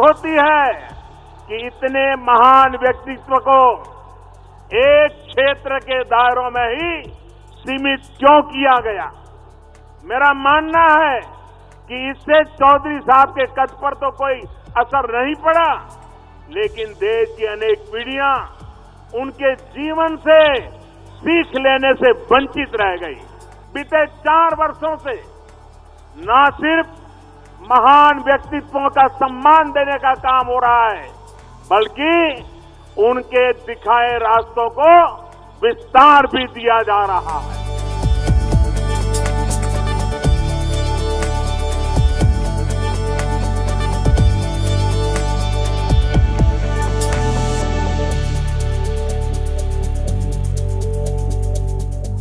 होती है कि इतने महान व्यक्तित्व को एक क्षेत्र के दायरों में ही सीमित क्यों किया गया। मेरा मानना है कि इससे चौधरी साहब के कद पर तो कोई असर नहीं पड़ा, लेकिन देश की अनेक पीढ़ियां उनके जीवन से सीख लेने से वंचित रह गई। बीते 4 वर्षों से न सिर्फ महान व्यक्तित्वों का सम्मान देने का काम हो रहा है, बल्कि उनके दिखाए रास्तों को विस्तार भी दिया जा रहा है।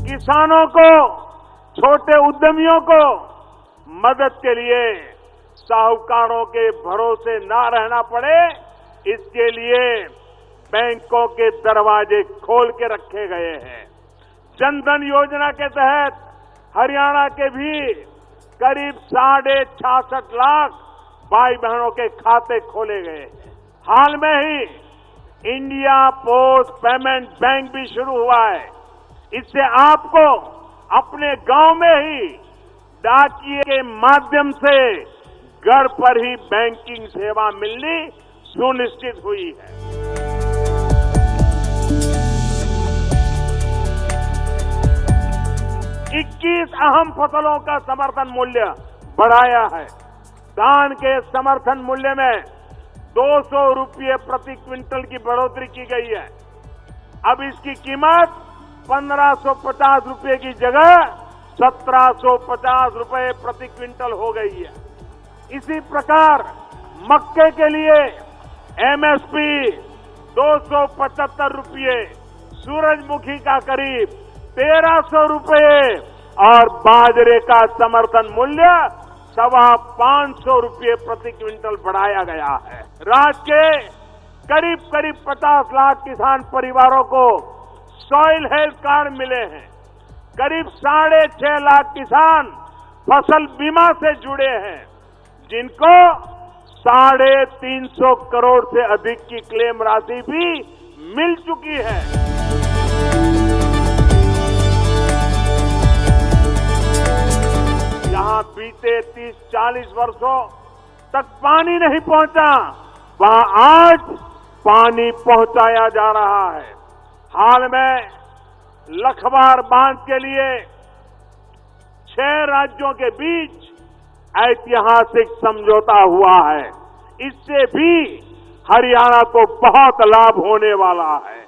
किसानों को, छोटे उद्यमियों को मदद के लिए साहूकारों के भरोसे ना रहना पड़े, इसके लिए बैंकों के दरवाजे खोल के रखे गए हैं। जनधन योजना के तहत हरियाणा के भी करीब 66.5 लाख भाई बहनों के खाते खोले गए हैं। हाल में ही इंडिया पोस्ट पेमेंट बैंक भी शुरू हुआ है। इससे आपको अपने गांव में ही डाकिए के माध्यम से घर पर ही बैंकिंग सेवा मिलनी सुनिश्चित हुई है। इक्कीस अहम फसलों का समर्थन मूल्य बढ़ाया है। धान के समर्थन मूल्य में 200 रुपये प्रति क्विंटल की बढ़ोतरी की गई है। अब इसकी कीमत 1550 रुपये की जगह 1750 रुपये प्रति क्विंटल हो गई है। इसी प्रकार मक्के के लिए एमएसपी 275 रुपये, सूरजमुखी का करीब 1300 रुपये और बाजरे का समर्थन मूल्य 525 रुपये प्रति क्विंटल बढ़ाया गया है। राज्य के करीब 50 लाख किसान परिवारों को सॉइल हेल्थ कार्ड मिले हैं। करीब 6.5 लाख किसान फसल बीमा से जुड़े हैं, जिनको 350 करोड़ से अधिक की क्लेम राशि भी मिल चुकी है। जहां बीते 30-40 वर्षों तक पानी नहीं पहुंचा, वहां आज पानी पहुंचाया जा रहा है। हाल में लखवार बांध के लिए 6 राज्यों के बीच ऐतिहासिक समझौता हुआ है। इससे भी हरियाणा को बहुत लाभ होने वाला है।